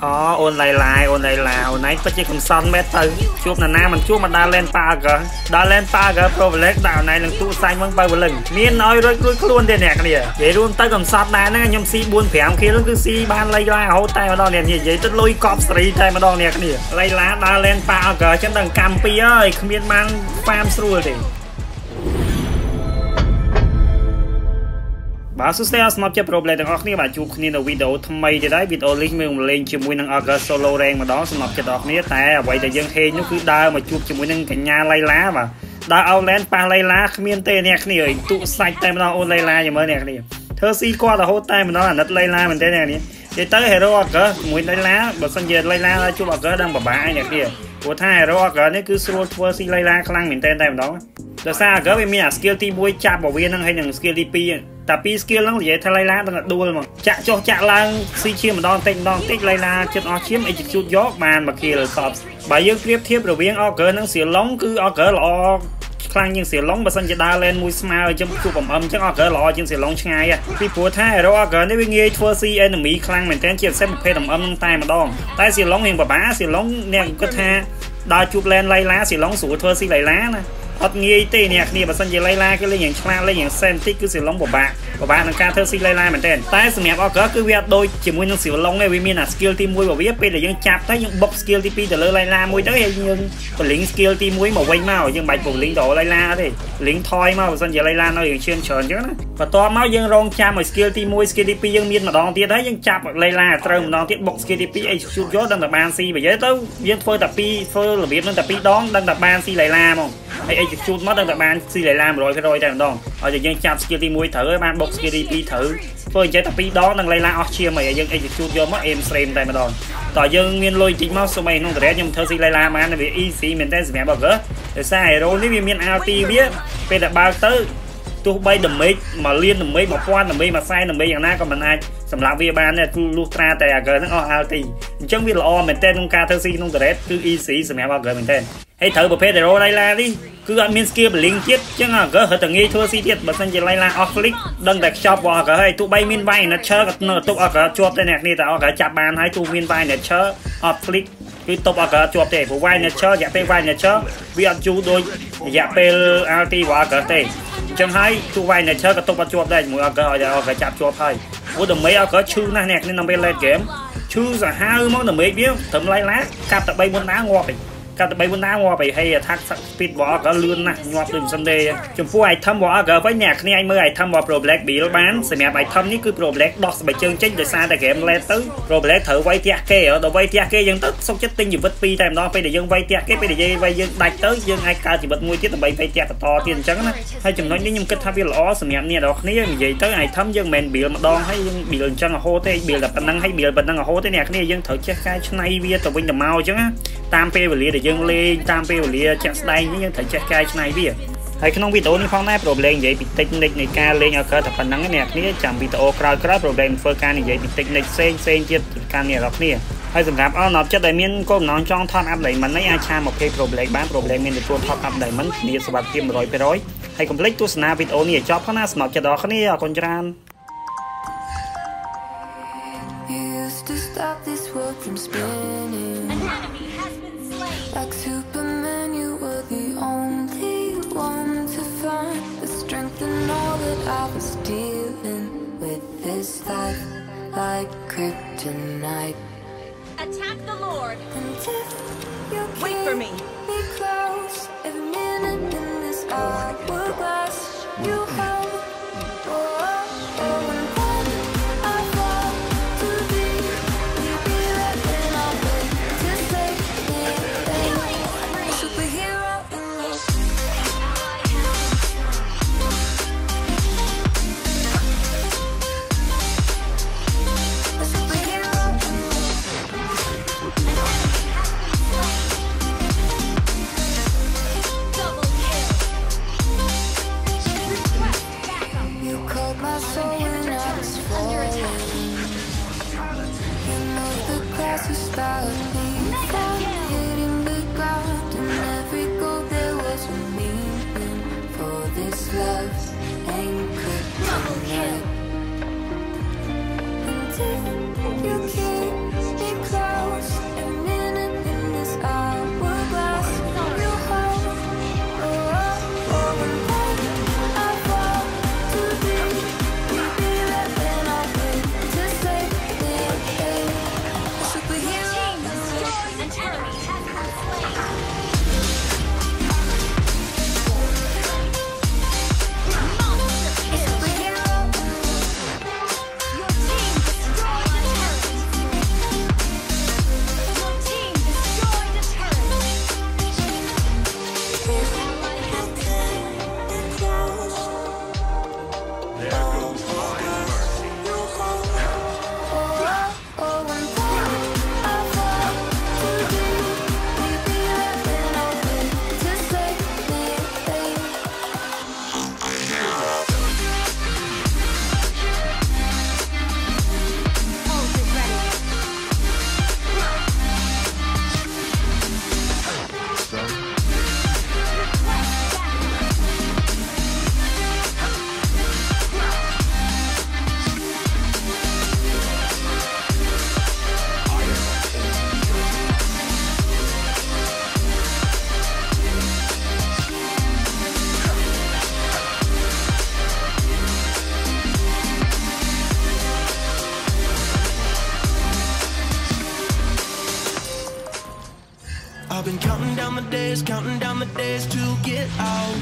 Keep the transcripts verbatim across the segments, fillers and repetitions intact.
Ó, ôn lại lại, ôn lại lại, ôn lại có chiếc không son mét từ Chụp là nam mình chụp mà đa lên ta cơ Đa lên ta cơ, pro vlog đảo này lần tụ xanh vâng bờ vờ lần Miên nói rồi rồi luôn thế nè kìa Vậy luôn tới cầm sọt này nó nhầm si buôn phẻm khi nó cứ si ban lây ra hấu tay mà đo nè Vậy tức lôi cọp sri tay mà đo nè kìa Lây lá đa lên ta cơ chẳng đằng cam pi ơi, không biết mang farm sru thì Bà xuất sắc mà chưa problem được học bà chụp nên là video tham mây đấy video link mình lên chỉ muốn năng solo rank mà đó xem chưa đọc nít tại vậy thì dân hên nó cứ đa mà chụp chỉ muốn năng cả nhà lay lá mà đa ao lén pa lay lá miên tê nè cái này tụ sạch tay mà ôn lay lá gì mới nè cái này thơ si qua là hốt tay mà nó là đất lay lá mình thế này nè vậy tới hero cơ muốn lay lá bật con dệt lay lá chụp cơ đang bà bãi nè kia của thai hero cơ nó cứ solo thua si lay lá khăng mình tên tay mà đó rồi sao cơ mình à skill ti bôi chạm bảo viên năng hay năng skill ti Tapi skill lắm vậy thay lây la đang là đuôi mà chạm cho chạm là si chiêm mà đòn tịnh đòn tịnh lây la chân ó chiếm ấy chỉ chút gió màn mà kia là sọp bài dương tiếp tiếp rồi biến ó cỡ nó xỉu lóng cứ ó cỡ lọ khang nhưng xỉu lóng mà sân chỉ đa lên mùi smile trong khu phòng âm chắc ó cỡ lọ nhưng xỉu lóng ngay à vì của thay rồi ó cỡ nếu nghe thua si anh mỹ khang mình tên chuyện xem một phê đồng âm tay mà đòn tay xỉu lóng hiền bà bá xỉu lóng nè có tha đa chụp lên lây lá xỉu lóng sủa thua si lây lá nè Hot nghe tê nè nè bà sân dây lây la cái lên nhàng chla lên nhàng xem tích cứ xỉu lông của bạn của bạn nó ca thơ si lây la mình tên tay xỉu nẹp o cỡ cứ việc đôi chỉ muốn những xỉu lông này vì mình là skill team muối bảo biết bây giờ những chạp tới những box skill tp từ lơ lây la muối tới nhưng còn lính skill team muối màu quanh màu nhưng bạch của lính đỏ lây la thì lính thoi màu sân dây lây la nó hiện chuyên tròn chứ và to máu dương rong cha mà skill team muối skill tp dương miên mà đòn tia đấy nhưng chạp lây la trâu mà đòn tia box skill tp ấy chụp gió đang tập ban si bây giờ tới viên phơi tập pi phơi là biết đang tập pi đón đang tập ban si lây la không chút mất đang tập ban si lại làm rồi cái rồi đây đòn rồi dân chạm skill team muối thử ban box skill tp thử thôi chế tập đi đó đang lây la chia mày dân ấy chút vô mất em stream tay mà đòn tỏ dân miên lôi chính máu số mày không thể nhưng thơ si lây la mà anh bị easy mình tay mẹ bảo gỡ để sai rồi nếu miên out biết về là bao tới tôi bay đầm mấy mà liên đầm mấy mà quan đầm mấy mà sai đầm mấy dạng na còn mình ai sầm lạp vi ban này lutra tay à gỡ nó out thì chẳng biết là o mình tên không ca thơ si không thể cứ easy mẹ bảo gỡ mình tên hãy thử một phê để rồi lây la đi cứ ăn miếng kia mà liên tiếp chứ à gỡ hết từng nghi thua si tiệt mà sân chơi lây la off click đừng đặt shop vào cả hai tụ bay miếng vai nó chớ nó tụ ở cả chuột đây nè này tao cả chạp bàn hai tụ miếng vai nó chớ off click cứ tụ ở cả chuột để của vai nó chớ dạ pe vai nó chớ vì ăn chú đôi dạ pe alt vào cả tê chẳng hay tụ vai nó chớ cả tụ ở chuột đây mỗi ở cả ở cả chạp chuột thôi mỗi đồng mấy ở cả chư na nè nên nằm bên lên game chư là hai món đồng mấy biết thấm lây lá cặp tập bay muốn đá ngọt các bạn muốn ăn hoa phải hay thắt speed bỏ cả lươn nè nhọt đừng Sunday chấm phu ai thăm bỏ cả với nhạc này anh mới ai thăm bỏ pro black bị bán xem mẹ bài thăm ní cứ pro black đọt bài chương chết để xa tại game lên tứ pro black thử vay tia kê ở đầu vay tia kê dân tất xong chết tinh gì vứt pi time đó phải để dân vay tia kê phải để dân vay dân đặt tới dân ai ca chỉ bật mua chết tầm bảy vay tia to tiền trắng đó hay chấm nói nếu nhưng kết tháp với lõ xem mẹ này đọt ní vậy tới ai thăm dân mền bị đòn hay bị lần trăng hô tê bị là bản năng hay bị bản năng hô tê nhạc này dân thử chết cái này bia tụi mình màu chứ á tam pe về để dân lên tam pe về chặt đây những thằng chặt cây này bia hay không video này phong này problem vậy bị technique này ca lên ở cơ tập phần năng cái này này chẳng video crowd crowd problem phơi ca này vậy bị technique sen sen chia ca này lọc nè hay dùng gặp nó chất đầy miên cô nói trong thon áp đẩy mình lấy ai cha một cái problem bán problem miên được tuôn thon áp đẩy mình đi sập kim rồi pe rồi hay complete tu sna video này cho phong na sập cho đó cái này còn tràn Like Superman, you were the only one to find the strength in all that I was dealing with this life, like kryptonite. Attack the Lord. And if you wait for me. Be close. Every minute in this hour will last. You have. You can't be close. I've been counting down the days, counting down the days to get out.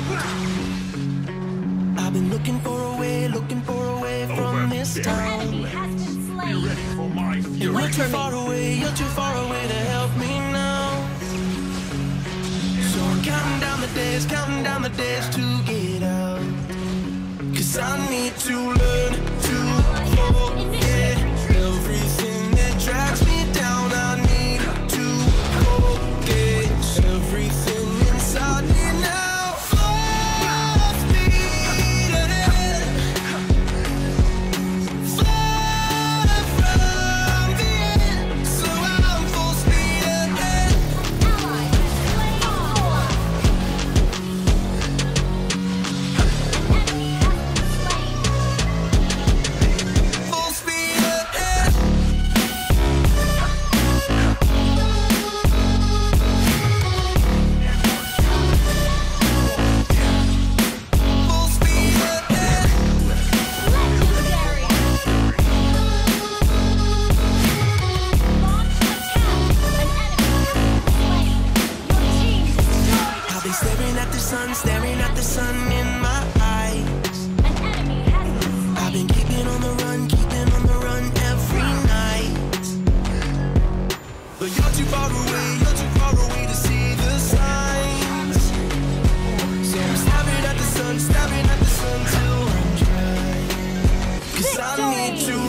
I've been looking for a way, looking for a way from this town. Enemy has been slain. Be ready for my fury. You're, you're too far away, you're too far away to help me now. So I'm counting down the days, counting down the days to get out. Cause I need to learn to forget everything that drags me down. I need to forget everything inside me now. Staring at the sun till I'm dry. Cause I need to